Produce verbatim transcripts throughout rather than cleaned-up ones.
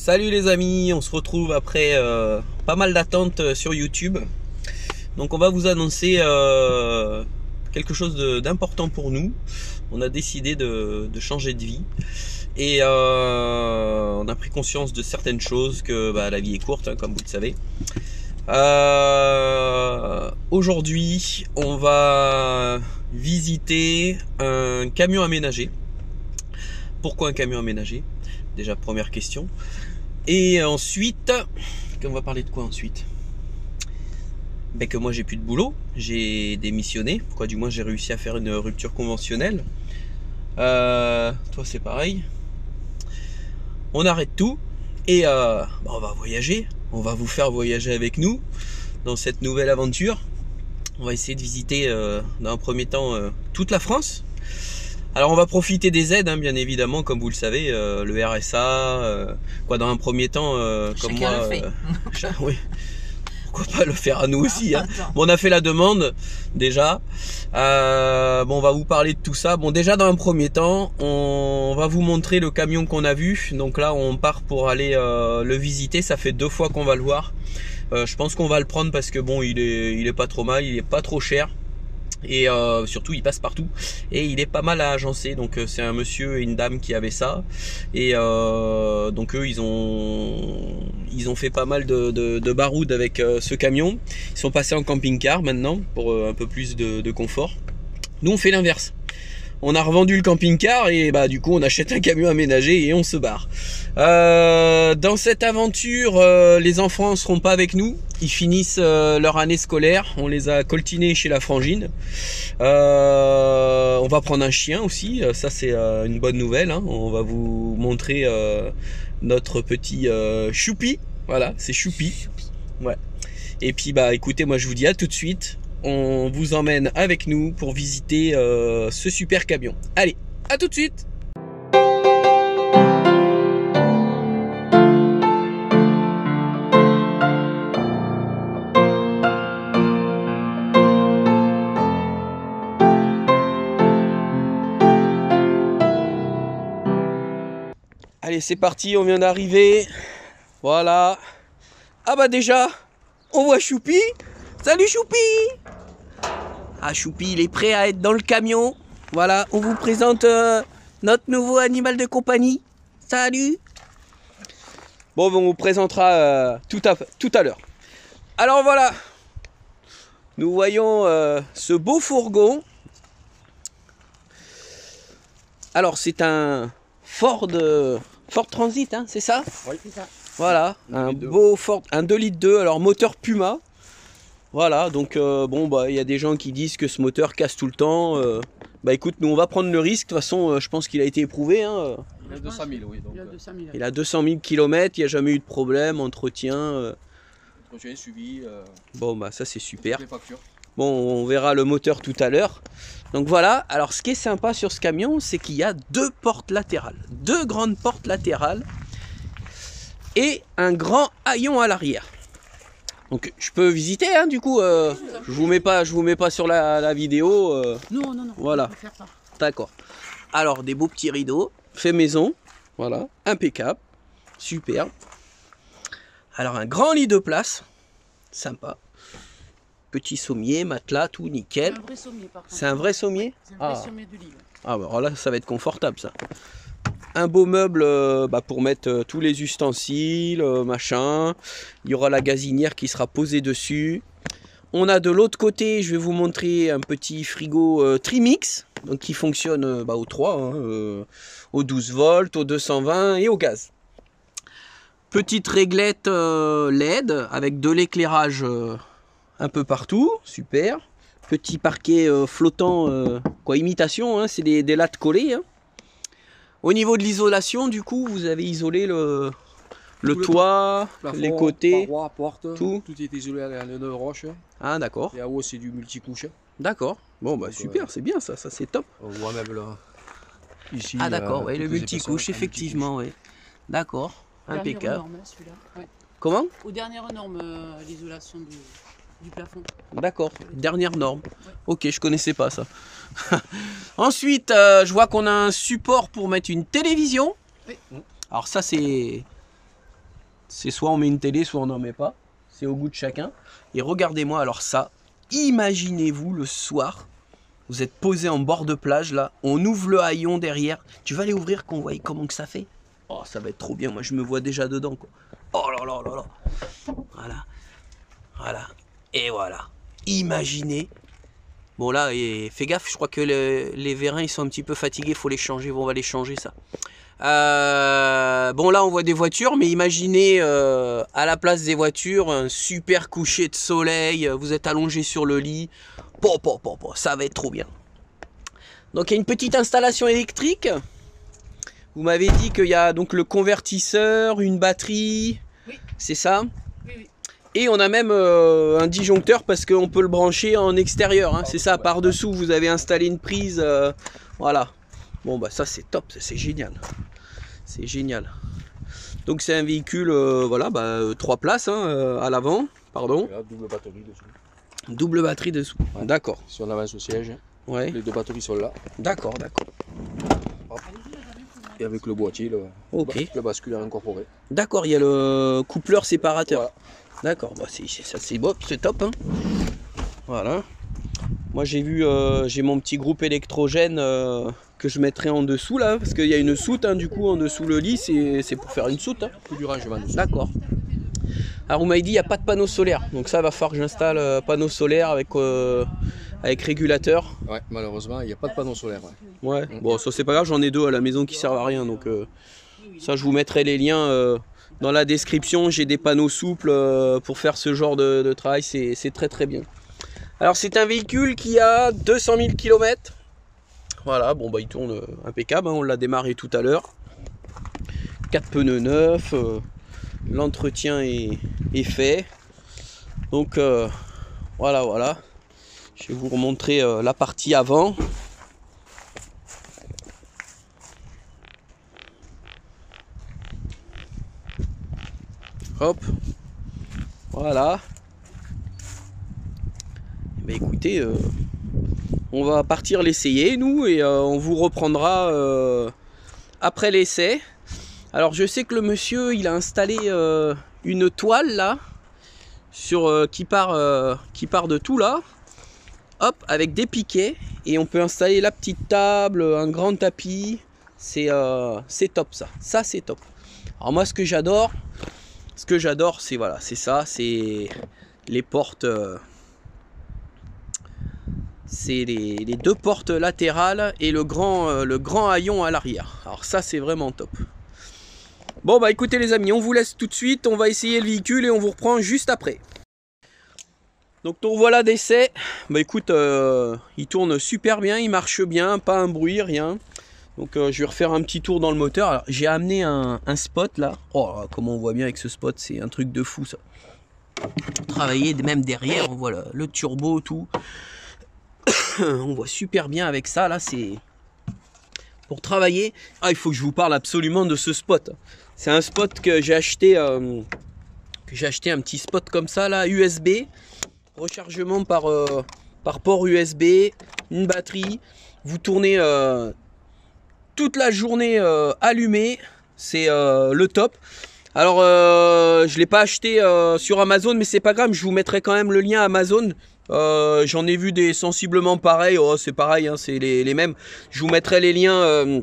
Salut les amis, on se retrouve après euh, pas mal d'attentes sur YouTube. Donc on va vous annoncer euh, quelque chose d'important pour nous. On a décidé de, de changer de vie et euh, on a pris conscience de certaines choses, que bah, la vie est courte hein, comme vous le savez. Euh, aujourd'hui on va visiter un camion aménagé. Pourquoi un camion aménagé? Déjà première question. Et ensuite, on va parler de quoi ensuite? Ben que moi j'ai plus de boulot, j'ai démissionné, quoi, du moins j'ai réussi à faire une rupture conventionnelle. Euh, toi c'est pareil. On arrête tout et euh, ben on va voyager, on va vous faire voyager avec nous dans cette nouvelle aventure. On va essayer de visiter euh, dans un premier temps euh, toute la France. Alors on va profiter des aides, hein, bien évidemment, comme vous le savez, euh, le R S A, euh, quoi, dans un premier temps, euh, comme moi, le fait. Euh, chaque, oui. Pourquoi pas le faire à nous aussi, hein. Bon, on a fait la demande déjà. Euh, bon, on va vous parler de tout ça. Bon, déjà dans un premier temps, on va vous montrer le camion qu'on a vu. Donc là, on part pour aller euh, le visiter. Ça fait deux fois qu'on va le voir. Euh, je pense qu'on va le prendre parce que bon, il est, il est pas trop mal, il est pas trop cher. Et euh, surtout il passe partout et il est pas mal à agencer, donc c'est un monsieur et une dame qui avaient ça et euh, donc eux ils ont ils ont fait pas mal de, de, de baroudes avec euh, ce camion. Ils sont passés en camping-car maintenant pour euh, un peu plus de, de confort. Nous on fait l'inverse, on a revendu le camping-car et bah du coup on achète un camion aménagé et on se barre. Euh, dans cette aventure euh, les enfants ne seront pas avec nous. Ils finissent euh, leur année scolaire, on les a coltinés chez la frangine. Euh, on va prendre un chien aussi, ça c'est euh, une bonne nouvelle, hein. On va vous montrer euh, notre petit euh, Choupi, voilà, c'est Choupi. Ouais. Et puis bah écoutez, moi je vous dis à tout de suite, on vous emmène avec nous pour visiter euh, ce super camion. Allez, à tout de suite. Allez, c'est parti, on vient d'arriver. Voilà. Ah bah déjà, on voit Choupi. Salut Choupi! Ah, Choupi, il est prêt à être dans le camion. Voilà, on vous présente euh, notre nouveau animal de compagnie. Salut! Bon, on vous présentera euh, tout à, tout à l'heure. Alors voilà, nous voyons euh, ce beau fourgon. Alors, c'est un Ford... Euh, Ford Transit, hein, c'est ça? Oui, c'est ça. Voilà, un beau Ford, un deux litres deux, alors moteur Puma. Voilà, donc euh, bon, bah il y a des gens qui disent que ce moteur casse tout le temps. Euh, bah écoute, nous on va prendre le risque, de toute façon, euh, je pense qu'il a été éprouvé. Hein. Il a deux cent mille, oui. Donc, il a deux cent mille, il a deux cent mille kilomètres, il n'y a jamais eu de problème, entretien. Euh... Entretien suivi. Euh... Bon, bah ça c'est super. Les factures. Bon, on verra le moteur tout à l'heure. Donc voilà, alors ce qui est sympa sur ce camion, c'est qu'il y a deux portes latérales. Deux grandes portes latérales et un grand haillon à l'arrière. Donc je peux visiter, hein, du coup, euh, je vous mets pas, je vous mets pas sur la, la vidéo. Euh, non, non, non. Voilà. D'accord. Alors, des beaux petits rideaux, fait maison, voilà, impeccable, superbe. Alors, un grand lit de place, sympa. Petit sommier, matelas, tout nickel. C'est un vrai sommier. C'est un vrai sommier du lit. Ah bah alors là, ça va être confortable ça. Un beau meuble euh, bah, pour mettre euh, tous les ustensiles, euh, machin. Il y aura la gazinière qui sera posée dessus. On a de l'autre côté, je vais vous montrer un petit frigo euh, Trimix, donc qui fonctionne euh, bah, au trois, hein, euh, au douze volts, au deux cent vingt et au gaz. Petite réglette euh, L E D avec de l'éclairage. Euh, Un peu partout, super. Petit parquet euh, flottant, euh, quoi, imitation, hein, c'est des, des lattes collées. Hein. Au niveau de l'isolation, du coup, vous avez isolé le, le toit, le plafond, les côtés, parois, porte, tout. Tout est isolé à la roche. Ah, d'accord. Et à haut, c'est du multicouche. D'accord. Bon, bah donc, super, euh, c'est bien ça, ça c'est top. On voit même là, ici. Ah, d'accord, euh, ouais, le multicouche, effectivement, multi oui. D'accord, impeccable. Ouais. Comment? Aux dernières normes, euh, l'isolation du. Du plafond. D'accord, dernière norme. Ouais. Ok, je connaissais pas ça. Ensuite, euh, je vois qu'on a un support pour mettre une télévision. Oui. Alors ça, c'est c'est soit on met une télé, soit on n'en met pas. C'est au goût de chacun. Et regardez-moi alors ça. Imaginez-vous le soir, vous êtes posé en bord de plage là, on ouvre le haillon derrière. Tu vas aller ouvrir qu'on voit comment que ça fait. Oh, ça va être trop bien, moi je me vois déjà dedans quoi. Oh là là là là. Voilà. Voilà. Et voilà. Imaginez. Bon là, et fais gaffe, je crois que le, les vérins ils sont un petit peu fatigués, faut les changer, bon, on va les changer ça. Euh, bon là on voit des voitures, mais imaginez euh, à la place des voitures, un super coucher de soleil, vous êtes allongé sur le lit, bon, bon, bon, bon, ça va être trop bien. Donc il y a une petite installation électrique, vous m'avez dit qu'il y a donc le convertisseur, une batterie, oui. C'est ça ? Oui, oui. Et on a même euh, un disjoncteur parce qu'on peut le brancher en extérieur, hein, c'est ça, ouais. Par-dessous vous avez installé une prise, euh, voilà. Bon bah ça c'est top, c'est génial, c'est génial. Donc c'est un véhicule, euh, voilà, bah, trois places hein, euh, à l'avant, pardon. Là, double batterie dessous. Double batterie dessous, ouais. D'accord. Si on avance au siège, ouais. Les deux batteries sont là. D'accord, d'accord. Et avec le boîtier, le, okay. Le bascule incorporé. D'accord, il y a le coupleur séparateur. Voilà. D'accord, bah c'est bon, c'est top. Hein. Voilà. Moi j'ai vu, euh, j'ai mon petit groupe électrogène euh, que je mettrai en dessous là, parce qu'il y a une soute hein, du coup en dessous le lit, c'est pour faire une soute. Hein. D'accord. Alors vous m'avez dit il n'y a pas de panneau solaire, donc ça va falloir que j'installe euh, panneau solaire avec, euh, avec régulateur. Ouais, malheureusement il n'y a pas de panneau solaire. Ouais, ouais. Mmh. Bon ça c'est pas grave, j'en ai deux à la maison qui servent à rien, donc euh, ça je vous mettrai les liens. Euh, Dans la description, j'ai des panneaux souples pour faire ce genre de, de travail, c'est très très bien. Alors c'est un véhicule qui a deux cent mille kilomètres. Voilà, bon bah il tourne impeccable, hein, on l'a démarré tout à l'heure. quatre pneus neufs, euh, l'entretien est, est fait. Donc euh, voilà, voilà. Je vais vous remontrer euh, la partie avant. Hop, voilà. Bah écoutez, euh, on va partir l'essayer nous et euh, on vous reprendra euh, après l'essai. Alors je sais que le monsieur il a installé euh, une toile là sur euh, qui part euh, qui part de tout là. Hop, avec des piquets et on peut installer la petite table, un grand tapis. C'est euh, c'est top ça. Ça c'est top. Alors moi ce que j'adore. Ce que j'adore, c'est voilà, c'est ça, c'est les portes, euh, c'est les, les deux portes latérales et le grand, euh, le grand haillon à l'arrière. Alors ça, c'est vraiment top. Bon bah écoutez les amis, on vous laisse tout de suite, on va essayer le véhicule et on vous reprend juste après. Donc ton voilà d'essai. Bah écoute, euh, il tourne super bien, il marche bien, pas un bruit, rien. Donc euh, je vais refaire un petit tour dans le moteur. J'ai amené un, un spot là. Oh, comme on voit bien avec ce spot, c'est un truc de fou ça. Travailler même derrière, on voit le, le turbo, tout. On voit super bien avec ça là, c'est... Pour travailler, ah, il faut que je vous parle absolument de ce spot. C'est un spot que j'ai acheté, euh, que j'ai acheté un petit spot comme ça là, U S B. Rechargement par, euh, par port U S B, une batterie. Vous tournez... Euh, toute la journée euh, allumée, c'est euh, le top. Alors euh, je l'ai pas acheté euh, sur Amazon, mais c'est pas grave, je vous mettrai quand même le lien Amazon. Euh, j'en ai vu des sensiblement pareils, oh, c'est pareil, hein, c'est les, les mêmes. Je vous mettrai les liens euh,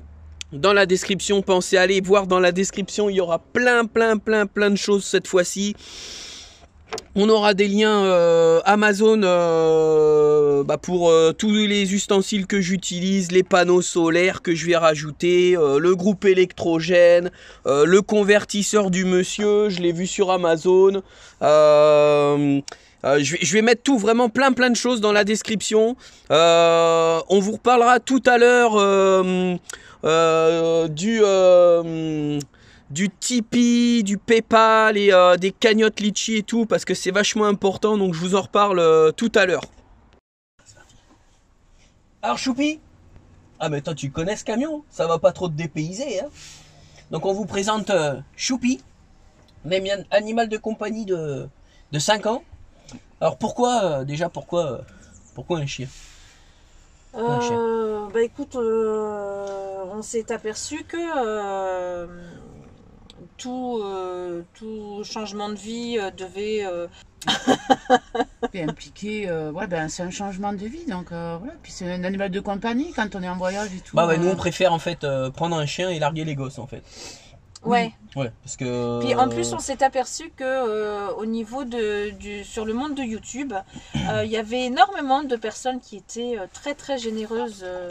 dans la description, pensez à aller voir dans la description, il y aura plein plein plein plein de choses cette fois-ci. On aura des liens euh, Amazon euh, bah pour euh, tous les ustensiles que j'utilise, les panneaux solaires que je vais rajouter, euh, le groupe électrogène, euh, le convertisseur du monsieur, je l'ai vu sur Amazon. Euh, euh, je, vais, je vais mettre tout, vraiment plein plein de choses dans la description. Euh, on vous reparlera tout à l'heure euh, euh, du... Euh, du Tipeee, du PayPal et euh, des cagnottes Litchi et tout parce que c'est vachement important, donc je vous en reparle euh, tout à l'heure. Alors Choupi, ah mais toi tu connais ce camion, ça va pas trop te dépayser hein. Donc on vous présente euh, Choupi, même animal de compagnie de, de cinq ans. Alors pourquoi, euh, déjà pourquoi, euh, pourquoi un chien? Un chien. Euh, bah écoute, euh, on s'est aperçu que... Euh... tout, euh, tout changement de vie euh, devait... Euh... et impliquer, euh, ouais, ben, c'est un changement de vie, donc euh, voilà. Puis c'est un animal de compagnie quand on est en voyage et tout. Bah ouais, euh... nous on préfère en fait euh, prendre un chien et larguer les gosses en fait. Ouais. Mmh. Ouais, parce que. Puis en plus on s'est aperçu que euh, au niveau de du sur le monde de YouTube, euh, il y avait énormément de personnes qui étaient euh, très très généreuses euh,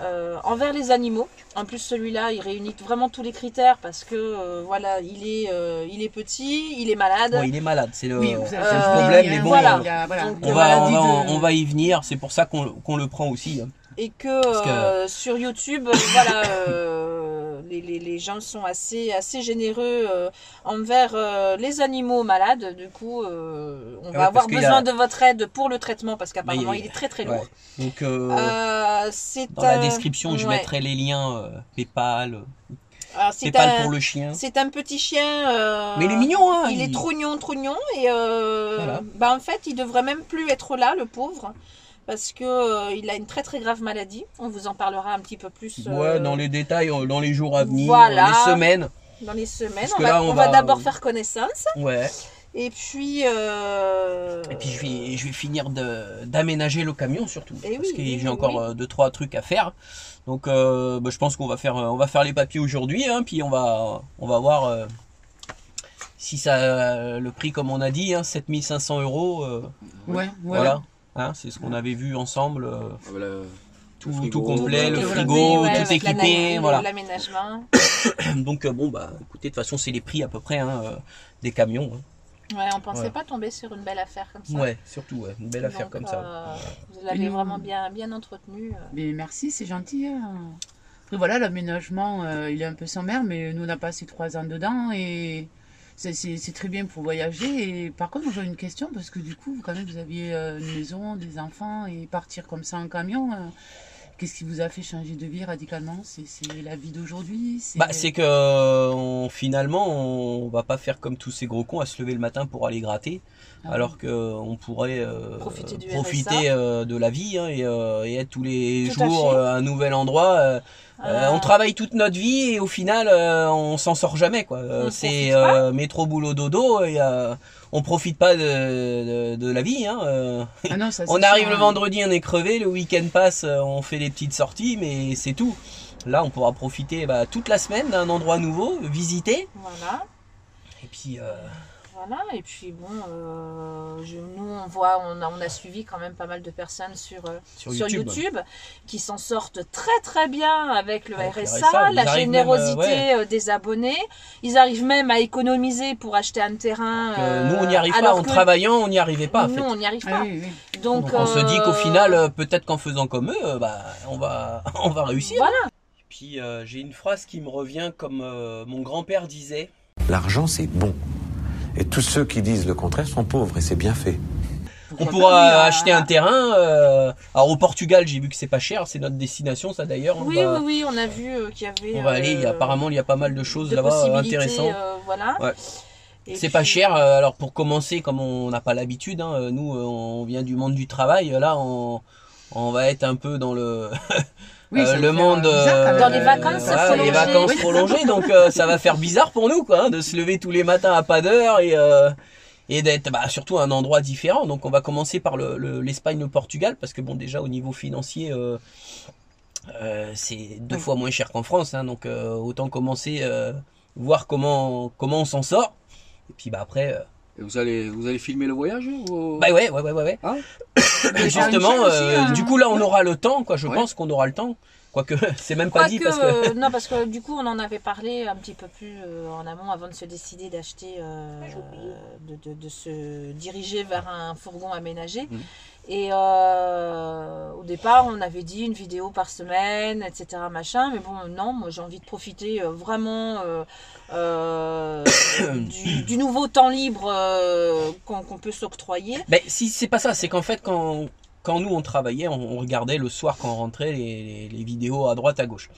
euh, envers les animaux. En plus celui-là, il réunit vraiment tous les critères parce que euh, voilà, il est euh, il est petit, il est malade. Ouais, il est malade, c'est le, oui, c'est euh, le problème. Mais bon, voilà. euh, voilà. Donc, on, va, on, va, de... on va y venir. C'est pour ça qu'on qu'on le prend aussi. Hein. Et que, que... Euh, sur YouTube, voilà, euh, les, les, les gens sont assez, assez généreux euh, envers euh, les animaux malades. Du coup, euh, on ah va ouais, avoir besoin a... de votre aide pour le traitement parce qu'apparemment, il... il est très très lourd. Ouais. Donc, euh, euh, dans euh... la description, je ouais. mettrai les liens euh, PayPal. Euh... Alors, c'est un, pour le chien. C'est un petit chien. Euh, mais il est mignon, hein. Il, il... est trognon, trognon. Et euh, voilà. bah, en fait, il devrait même plus être là, le pauvre. Parce qu'il euh, a une très très grave maladie. On vous en parlera un petit peu plus. Euh... Ouais, dans les détails, dans les jours à venir, voilà. les semaines. Dans les semaines, on va, là, on on va, va d'abord euh... faire connaissance. Ouais. Et puis... Euh... Et puis je vais, je vais finir d'aménager le camion surtout. Et parce oui, que j'ai encore oui. deux, trois trucs à faire. Donc euh, bah, je pense qu'on va faire, on va faire les papiers aujourd'hui. Hein, puis on va, on va voir euh, si ça, le prix comme on a dit, hein, sept mille cinq cents euros. Euh, ouais, ouais. Voilà. Hein, c'est ce qu'on avait vu ensemble, euh, voilà, tout, frigo, tout complet, le, le frigo, ouais, tout équipé, voilà. L'aménagement. Donc euh, bon bah, écoutez, de toute façon c'est les prix à peu près hein, euh, des camions. Hein. Ouais, on pensait ouais. pas tomber sur une belle affaire comme ça. Ouais, surtout ouais, une belle Donc, affaire comme euh, ça. Vous l'avez vraiment bien, bien entretenu. Euh. Mais merci, c'est gentil. Hein. Après voilà, l'aménagement, euh, il est un peu sommaire, mais nous on a passé trois ans dedans et. C'est très bien pour voyager. Et par contre, j'ai une question parce que du coup, quand même, vous aviez une maison, des enfants et partir comme ça en camion. Euh, Qu'est-ce qui vous a fait changer de vie radicalement? C'est la vie d'aujourd'hui. C'est bah, que on, finalement, on va pas faire comme tous ces gros cons à se lever le matin pour aller gratter, ah oui. alors qu'on pourrait euh, profiter, du profiter euh, de la vie hein, et, euh, et être tous les Tout jours à, euh, à un nouvel endroit. Euh, Euh, on travaille toute notre vie et au final euh, on s'en sort jamais quoi. Euh, c'est euh, métro boulot dodo et euh, on profite pas de, de, de la vie. Hein. Euh, ah non, ça, on arrive le vendredi, on est crevé, le week-end passe, on fait des petites sorties mais c'est tout. Là on pourra profiter bah, toute la semaine d'un endroit nouveau, visiter. Voilà. Et puis. Euh... Voilà, et puis bon, euh, je, nous on voit, on a, on a suivi quand même pas mal de personnes sur, euh, sur, sur YouTube, YouTube qui s'en sortent très très bien avec le avec R S A, R S A la générosité même, euh, ouais. des abonnés. Ils arrivent même à économiser pour acheter un terrain. Euh, nous on n'y arrive pas, en travaillant on n'y arrivait pas. Nous on n'y arrive pas. Oui, oui. Donc, Donc on euh, se dit qu'au final, peut-être qu'en faisant comme eux, bah, on, va, on va réussir. Voilà. Et puis euh, j'ai une phrase qui me revient comme euh, mon grand-père disait. L'argent c'est bon. Et tous ceux qui disent le contraire sont pauvres et c'est bien fait. On pourra acheter un terrain. Euh, alors au Portugal, j'ai vu que c'est pas cher, c'est notre destination ça d'ailleurs. Oui, va, oui, oui, on a vu euh, qu'il y avait. On va euh, aller. Il y a, apparemment, il y a pas mal de choses là-bas intéressantes. Euh, voilà. Ouais. C'est puis... pas cher. Alors pour commencer, comme on n'a pas l'habitude, hein, nous on vient du monde du travail. Là, on, on va être un peu dans le. Oui, euh, le monde bizarre, euh, dans les vacances, euh, voilà, les vacances oui. prolongées, donc euh, ça va faire bizarre pour nous quoi, hein, de se lever tous les matins à pas d'heure et, euh, et d'être bah, surtout à un endroit différent. Donc on va commencer par l'Espagne, le, le, le Portugal, parce que bon déjà au niveau financier, euh, euh, c'est deux oui. fois moins cher qu'en France, hein, donc euh, autant commencer, euh, voir comment comment on s'en sort. Et puis bah après. Euh, Et vous allez vous allez filmer le voyage ou... Bah ouais ouais ouais ouais. Hein justement, euh, aussi, hein. du coup là on aura le temps quoi. Je ouais. pense qu'on aura le temps. Quoique c'est même Quoi pas dit que, parce que euh, non parce que du coup on en avait parlé un petit peu plus euh, en amont avant de se décider d'acheter euh, de, de, de se diriger vers un fourgon aménagé. Mmh. Et euh, au départ, on avait dit une vidéo par semaine, et cetera. Machin, mais bon, non, moi j'ai envie de profiter euh, vraiment euh, euh, du, du nouveau temps libre euh, qu'on qu'on peut s'octroyer. Mais si c'est pas ça, c'est qu'en fait, quand, quand nous on travaillait, on, on regardait le soir quand on rentrait les, les, les vidéos à droite, à gauche.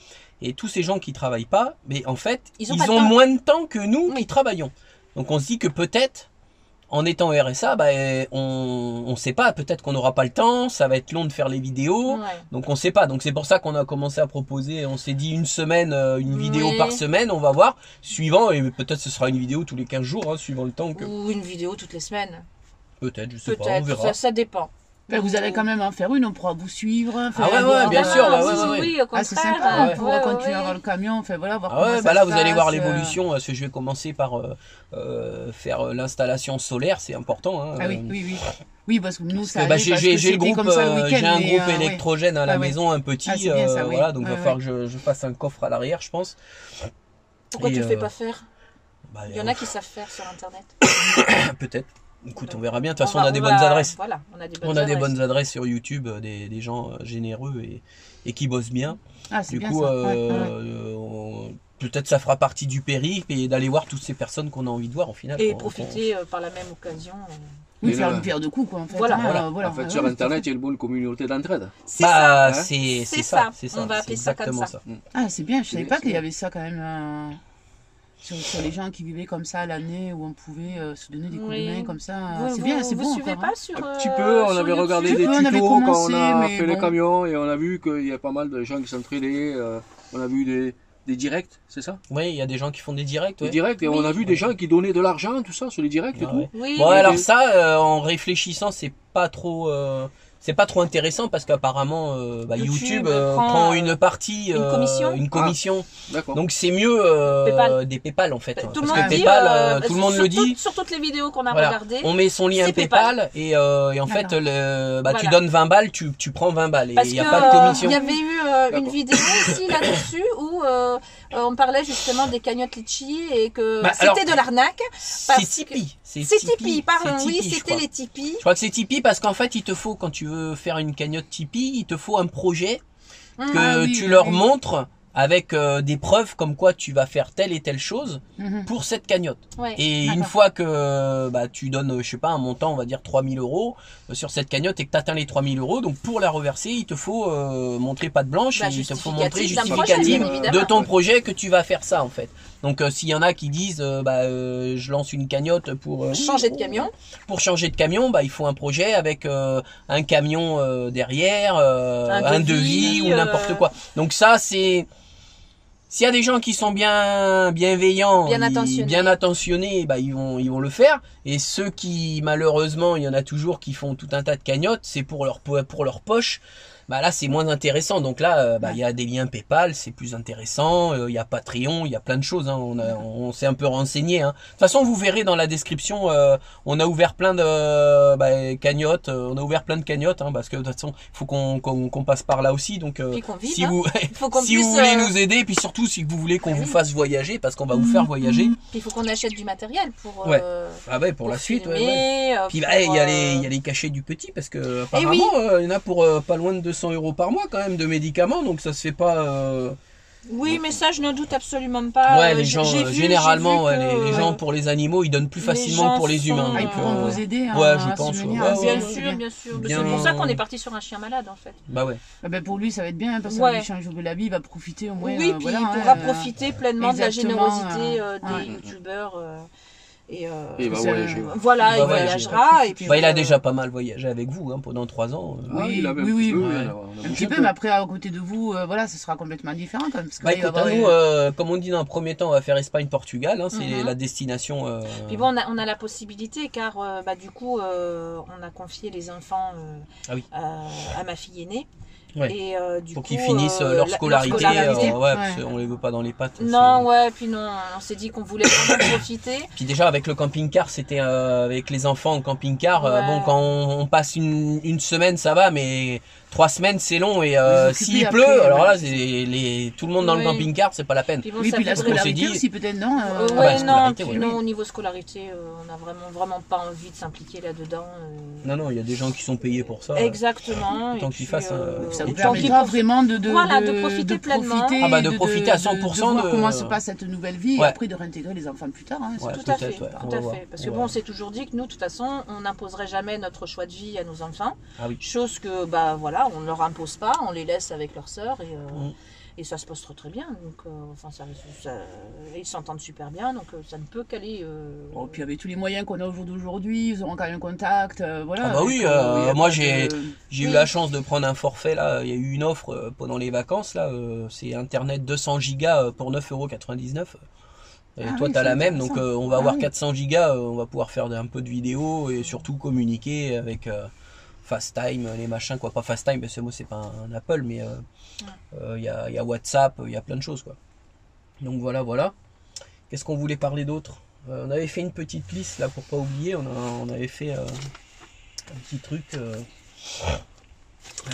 Et tous ces gens qui travaillent pas, mais en fait, ils ont, ils ont moins de temps que nous oui. qui travaillons. Donc on se dit que peut-être. en étant au R S A, bah, on ne sait pas, peut-être qu'on n'aura pas le temps, ça va être long de faire les vidéos, ouais. donc on ne sait pas. Donc c'est pour ça qu'on a commencé à proposer, on s'est dit une semaine, une vidéo oui. par semaine, on va voir, suivant, et peut-être ce sera une vidéo tous les quinze jours, hein, suivant le temps. Que... Ou une vidéo toutes les semaines. Peut-être, je sais peut pas, on verra. Ça, ça dépend. Ben, vous allez quand même en faire une, on pourra vous suivre. Ah ouais, ouais, bien sûr. Bah, ouais, ouais, ouais. Oui, au contraire. Ah, c'est sympa, ouais, on pourra ouais, continuer ouais. dans le camion. Enfin, voilà, voir ah ouais, bah là, vous passe. allez voir l'évolution. Parce que je vais commencer par euh, euh, faire l'installation solaire, c'est important. Hein. Ah oui, oui, oui. Oui, parce que nous, parce ça bah, j'ai le groupe, euh, j'ai un groupe euh, électrogène ouais. à la ah, maison, ouais. un petit. Ah, bien, ça, euh, oui. Voilà, donc il ah, va falloir que je fasse un coffre à l'arrière, je pense. Pourquoi tu le fais pas faire? Il y en a qui savent faire sur Internet. Peut-être. Écoute, on verra bien. De toute façon, on a des bonnes adresses. Voilà, on a des bonnes adresses. On a des bonnes adresses sur YouTube, des, des gens généreux et, et qui bossent bien. Ah, c'est bien ça. Du coup, euh, on, peut-être ça fera partie du périple et d'aller voir toutes ces personnes qu'on a envie de voir au final. Et profiter par la même occasion. Oui, faire une pierre de coups, quoi. En fait. Voilà. Voilà. Voilà. En fait, sur Internet, il y a une bonne communauté d'entraide. C'est bah, ça. C'est ça. Ça. ça. On va appeler ça comme ça. ça. Ah, c'est bien. Je ne savais pas qu'il y avait ça quand même. Euh... Sur, sur les gens qui vivaient comme ça l'année où on pouvait euh, se donner des coups oui. de main comme ça. Oui, c'est bien, c'est bon. Vous suivez encore, pas hein. sur, euh, un petit peu, on avait regardé des tutos commencé, quand on a fait bon. les camions et on a vu qu'il y a pas mal de gens qui s'entraidaient. Euh, on a vu des, des directs, c'est ça? Oui, il y a des gens qui font des directs. Ouais. Des directs et oui. on a vu oui. des gens qui donnaient de l'argent, tout ça, sur les directs ah, et tout. Ouais. Oui. Bon, alors ça, euh, en réfléchissant, c'est pas trop... Euh... C'est pas trop intéressant parce qu'apparemment euh, bah, YouTube, YouTube euh, prend, prend une partie, euh, une commission. Une commission. Ah, donc c'est mieux euh, Paypal. des PayPal en fait. Tout, hein, tout parce que PayPal, euh, tout le monde sur, le dit. Sur toutes les vidéos qu'on a voilà. regardées. On met son lien PayPal, PayPal et, euh, et en voilà. fait le, bah, voilà. tu donnes vingt balles, tu, tu prends vingt balles et il n'y a pas de commission. Il euh, y avait eu euh, une vidéo aussi là-dessus où euh, on parlait justement des cagnottes Litchi et que bah, c'était de l'arnaque. C'est Tipeee. C'est Tipeee, pardon. Oui, c'était les Tipeee. Je crois que c'est Tipeee parce qu'en fait il te faut quand tu veux faire une cagnotte Tipeee, il te faut un projet que ah, oui, tu oui, leur oui. montres avec euh, des preuves comme quoi tu vas faire telle et telle chose mm-hmm. pour cette cagnotte. Ouais, et une fois que bah, tu donnes, je sais pas, un montant, on va dire trois mille euros sur cette cagnotte et que tu atteins les trois mille euros, donc pour la reverser, il te faut euh, montrer patte blanche, bah, il te faut montrer justificatif de ton projet que tu vas faire ça en fait. Donc euh, s'il y en a qui disent euh, bah, euh, je lance une cagnotte pour euh, changer de camion, pour changer de camion, bah, il faut un projet avec euh, un camion euh, derrière, euh, un, un devis, devis ou n'importe euh... quoi. Donc ça c'est, s'il y a des gens qui sont bien bienveillants, bien attentionnés, bien attentionnés bah, ils vont ils vont le faire. Et ceux qui malheureusement il y en a toujours qui font tout un tas de cagnottes, c'est pour leur pour leur poche. Bah là c'est moins intéressant, donc là bah, il y a des liens PayPal, c'est plus intéressant, il euh, y a Patreon, il y a plein de choses, hein. on, on s'est un peu renseigné. Hein. De toute façon vous verrez dans la description, euh, on a ouvert plein de euh, bah, cagnottes, euh, on a ouvert plein de cagnottes, hein, parce que de toute façon il faut qu'on qu'on qu'on passe par là aussi, donc euh, vive, si, hein. vous, faut si puisse, vous voulez euh... nous aider, puis surtout si vous voulez qu'on oui. vous fasse voyager, parce qu'on va mmh, vous faire voyager. Mmh. Puis il faut qu'on achète du matériel pour, ouais. Euh, ah ouais, pour, pour la filmer, suite, ouais, ouais. Euh, puis il bah, euh... y a les, y a les cachets du petit, parce que apparemment il oui. euh, y en a pour euh, pas loin de deux cents euros par mois quand même de médicaments, donc ça se fait pas euh... oui mais ça je ne doute absolument pas. Ouais, les gens vu, généralement ouais, les, les gens pour les animaux ils donnent plus facilement pour les humains, ils pourront vous aider à, ouais je à pense ouais, ouais, bien, ouais, sûr, bien. bien sûr bien sûr c'est pour ça qu'on est parti sur un chien malade en fait. Bah ouais ah bah pour lui ça va être bien parce que ouais. le chien de la vie il va profiter au moins oui euh, puis voilà, il pourra euh, profiter euh, pleinement de la générosité euh, des ouais. youtubeurs euh, et, euh, et il va voyager. Voilà, il, il voyagera. Et puis bah, il a déjà pas mal voyagé avec vous hein, pendant trois ans. Oui, oui, il a même oui, oui, peu, oui. Alors, on a un petit peu, peu, mais après à côté de vous, euh, voilà, ce sera complètement différent. Quand même, parce que bah, écoute, avoir... nous, euh, comme on dit dans un premier temps, on va faire Espagne-Portugal. Hein, c'est mm-hmm. la destination. Euh... Puis bon, on a, on a la possibilité, car euh, bah, du coup, euh, on a confié les enfants euh, ah oui. à, à ma fille aînée. Ouais. Et, euh, du pour qu'ils finissent euh, leur scolarité, leur scolarité. Euh, ouais, ouais. Parce qu'on les veut pas dans les pattes. Non, ouais, puis non, on s'est dit qu'on voulait vraiment profiter. Puis déjà avec le camping-car, c'était euh, avec les enfants en camping-car. Ouais. Euh, bon, quand on, on passe une, une semaine, ça va, mais trois semaines, c'est long. Et euh, s'il pleut, après, alors là, ouais. les, les, tout le monde dans oui. le camping-car, c'est pas la peine. Puis bon, oui, puis la scolarité aussi, peut-être non. Euh... Euh, ouais, ah bah, non, puis ouais. non, au niveau scolarité, euh, on a vraiment, vraiment pas envie de s'impliquer là-dedans. Euh... Non, non, il y a des gens qui sont payés pour ça. Exactement. Tant qu'ils fassent. Ça vous permettra vraiment de, de, voilà, de, de profiter de pleinement. Profiter, ah bah de, de profiter à cent pour cent de, de, de voir de... comment se passe cette nouvelle vie ouais. et après de réintégrer les enfants plus tard. Hein, ouais, tout, tout à fait, tout ouais. à fait. Ouais. Parce que ouais. bon, on s'est toujours dit que nous, de toute façon, on n'imposerait jamais notre choix de vie à nos enfants. Ah oui. Chose que, bah voilà, on ne leur impose pas, on les laisse avec leur sœur et... Euh... Mmh. et ça se passe très très bien, donc euh, enfin ça, ça, ils s'entendent super bien, donc ça ne peut qu'aller. Euh... Oh, puis avec tous les moyens qu'on a au jour d'aujourd'hui, ils auront quand même un contact, euh, voilà. Ah bah oui, euh, euh, moi j'ai euh... j'ai eu oui. la chance de prendre un forfait là, il y a eu une offre pendant les vacances là, euh, c'est internet deux cents gigas pour neuf euros quatre-vingt-dix-neuf. Et ah toi oui, t'as la même, donc euh, on va ah avoir oui. quatre cents gigas, euh, on va pouvoir faire un peu de vidéo et surtout communiquer avec euh, FaceTime, les machins quoi, pas FaceTime parce que moi c'est pas un, un Apple, mais euh, il ouais. euh, y, a, y a WhatsApp, il y a plein de choses quoi. Donc voilà, voilà. Qu'est-ce qu'on voulait parler d'autre? euh, On avait fait une petite liste là pour pas oublier, on, a, on avait fait euh, un petit truc. Euh,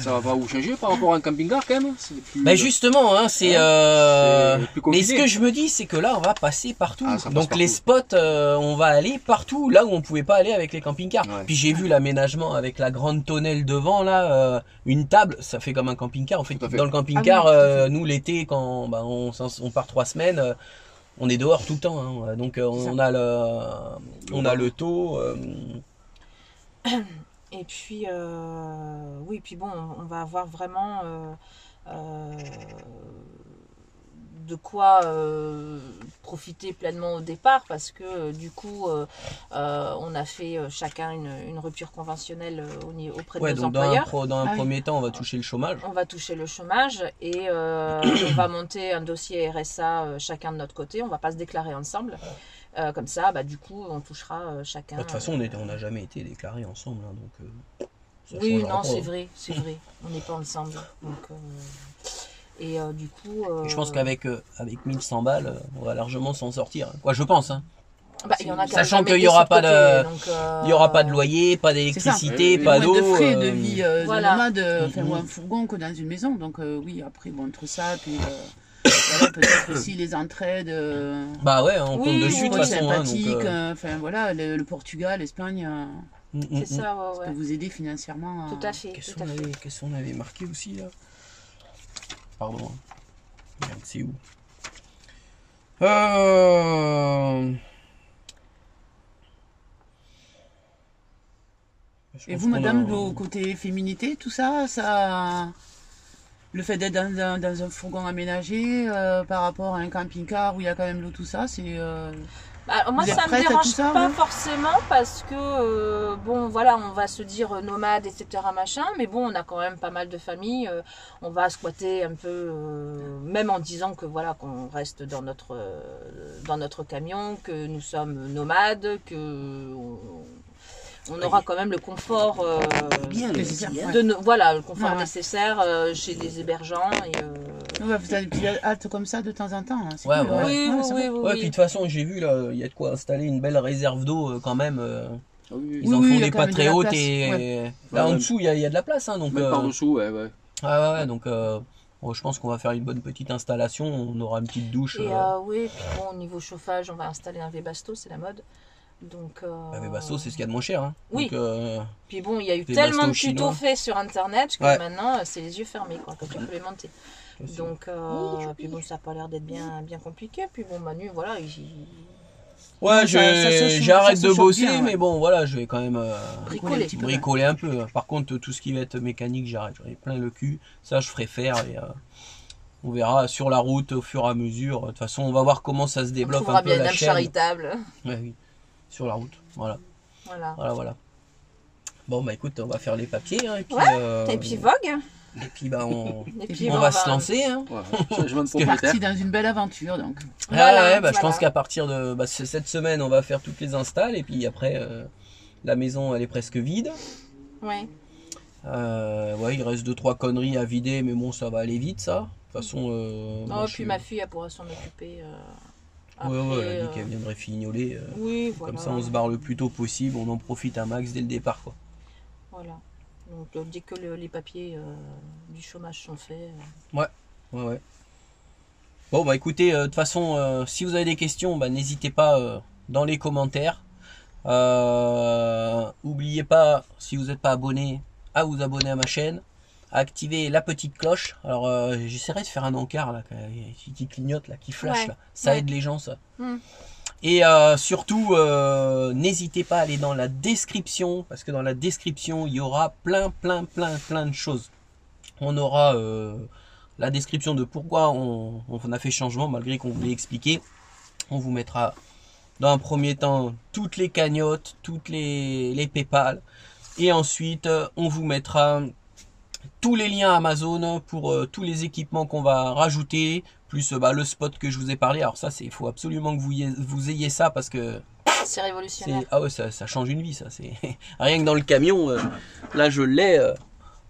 Ça va pas vous changer par rapport à un camping-car quand même? Plus... Bah justement, hein, c'est... Ouais, euh... Mais ce que je me dis, c'est que là, on va passer partout. Ah, donc passe les partout. spots, euh, on va aller partout, là où on pouvait pas aller avec les camping-cars. Ouais. Puis j'ai vu l'aménagement avec la grande tonnelle devant, là, euh, une table, ça fait comme un camping-car. En fait, fait, dans le camping-car, ah, oui, euh, nous, l'été, quand bah, on, on part trois semaines, euh, on est dehors tout le temps. Hein. Donc euh, on, a le, on a le taux... Euh... Et puis, euh, oui, puis bon, on va avoir vraiment euh, euh, de quoi euh, profiter pleinement au départ, parce que du coup, euh, euh, on a fait chacun une, une rupture conventionnelle au, auprès de ouais, nos donc employeurs. Dans un, dans un ah, premier oui. temps, on va toucher le chômage. On va toucher le chômage et euh, on va monter un dossier R S A chacun de notre côté. On ne va pas se déclarer ensemble. Euh, comme ça, bah, du coup, on touchera euh, chacun. De toute façon, euh, on n'a jamais été déclarés ensemble. Hein, donc, euh, oui, non, c'est vrai, c'est vrai. On n'est pas ensemble. Donc, euh, et euh, du coup... Euh, et je pense qu'avec euh, avec mille cent balles, on va largement s'en sortir. Hein. Quoi, je pense. Hein. Bah, y en a sachant qu'il n'y aura, euh, euh, aura pas de loyer, pas d'électricité, pas d'eau. De frais, de vie, euh, voilà. de faire mmh. un fourgon que dans une maison. Donc euh, oui, après, bon, entre ça, puis... Euh, voilà, peut-être aussi les entraides. Euh... Bah ouais, on compte oui, dessus oui, de toute façon. Hein, donc, euh... enfin, voilà, le, le Portugal, l'Espagne. Euh... C'est ça, ouais, ça ouais. peut vous aider financièrement. Tout à fait. Qu'est-ce qu'on avait, qu'est-ce qu'on avait marqué aussi là? Pardon. Merde, c'est où? Euh... Et vous, madame, a... vos côtés féminité, tout ça, ça. Le fait d'être dans, dans, dans un fourgon aménagé euh, par rapport à un camping-car où il y a quand même l'eau, tout ça, c'est... Euh, bah, moi, ça me dérange ça, pas ouais. forcément parce que, euh, bon, voilà, on va se dire nomade, et cetera, machin, mais bon, on a quand même pas mal de familles, euh, on va squatter un peu, euh, même en disant que, voilà, qu'on reste dans notre, euh, dans notre camion, que nous sommes nomades, que... On, on aura quand même le confort, euh, bien, de, de, voilà, le confort ouais, ouais. nécessaire euh, chez des hébergeants. Et, euh, ouais, vous avez des petits hâtes comme ça de temps en temps. Hein, ouais, cool, ouais. Oui, ouais, oui, oui, oui. Ouais, puis de toute façon, j'ai vu, il y a de quoi installer une belle réserve d'eau euh, quand même. Euh, ils oui, en font oui, des pas très hautes. Et ouais. là, ouais, en dessous, il y, y a de la place. Hein, donc, même euh, par dessous, ouais. ouais. Ah, ouais, donc... Euh, je pense qu'on va faire une bonne petite installation. On aura une petite douche. Et, euh, euh, oui, puis bon, au niveau chauffage, on va installer un Webasto, c'est la mode. Donc, euh... bah, Webasto, c'est ce qu'il y a de moins cher. Hein. Oui. Donc, euh... Puis bon, il y a eu Webasto tellement de tutos faits sur internet que ouais. maintenant, c'est les yeux fermés quoi, que tu peux les monter. Donc, euh... oui, puis bon, ça n'a pas l'air d'être bien, bien compliqué. Puis bon, Manu, voilà. Il... Ouais, j'arrête de bosser, bien, ouais. mais bon, voilà, je vais quand même euh, bricoler, bricoler un peu. Par contre, tout ce qui va être mécanique, j'arrête. J'en ai plein le cul. Ça, je ferai faire. Et, euh... on verra sur la route au fur et à mesure. De toute façon, on va voir comment ça se développe un peu. Bien la chaîne. Charitable. Ouais, oui. Sur la route, voilà. Voilà. Voilà, voilà. Bon, bah écoute, on va faire les papiers. Hein, et puis, ouais, euh, et puis Vogue. Et puis, bah, on, et puis on, on va, va se lancer. Hein. Ouais, je suis parti dans une belle aventure, donc. Ah, voilà, ouais, bah, voilà. Je pense qu'à partir de bah, cette semaine, on va faire toutes les installs. Et puis après, euh, la maison, elle est presque vide. Ouais. Euh, ouais, il reste deux, trois conneries à vider, mais bon, ça va aller vite, ça. De toute façon... Euh, non, moi, puis je... ma fille, elle pourra s'en occuper... Euh... Après, ouais, ouais, elle a dit qu'elle viendrait fignoler. Euh, oui, voilà. Comme ça, on se barre le plus tôt possible, on en profite un max dès le départ. Quoi. Voilà. Donc, dès que le, les papiers euh, du chômage sont faits. Euh... Ouais, ouais, ouais. Bon, bah écoutez, de euh, toute façon, euh, si vous avez des questions, bah, n'hésitez pas euh, dans les commentaires. Euh, n'oubliez pas, si vous n'êtes pas abonné, à vous abonner à ma chaîne. Activer la petite cloche. Alors euh, j'essaierai de faire un encart là, qui clignote là, qui flash ouais. là. Ça ouais. aide les gens ça. Mm. Et euh, surtout, euh, n'hésitez pas à aller dans la description parce que dans la description il y aura plein, plein, plein, plein de choses. On aura euh, la description de pourquoi on, on a fait changement, malgré qu'on vous l'ait expliqué. On vous mettra dans un premier temps toutes les cagnottes, toutes les, les PayPal. Et ensuite, on vous mettra tous les liens Amazon pour euh, tous les équipements qu'on va rajouter, plus bah, le spot que je vous ai parlé. Alors ça, il faut absolument que vous, y, vous ayez ça parce que... C'est révolutionnaire. Ah ouais, ça, ça change une vie, ça. Rien que dans le camion, euh, là je l'ai... Euh,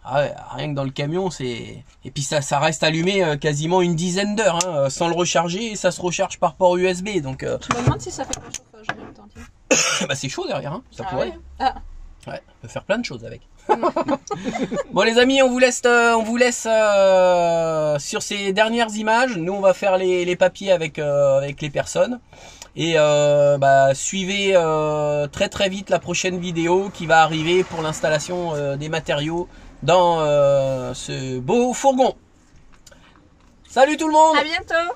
ah ouais, rien que dans le camion, c'est... Et puis ça, ça reste allumé euh, quasiment une dizaine d'heures, hein, sans le recharger, et ça se recharge par port U S B. Donc, euh... Tu me demandes si ça fait pas chauffage en même temps, tiens. Bah c'est chaud derrière, hein, ça ah pourrait. Ouais. Ah. Ouais, on peut faire plein de choses avec. Bon les amis, on vous laisse, euh, on vous laisse euh, sur ces dernières images. Nous on va faire les, les papiers avec, euh, avec les personnes. Et euh, bah, suivez euh, très très vite la prochaine vidéo qui va arriver pour l'installation euh, des matériaux dans euh, ce beau fourgon. Salut tout le monde. À bientôt.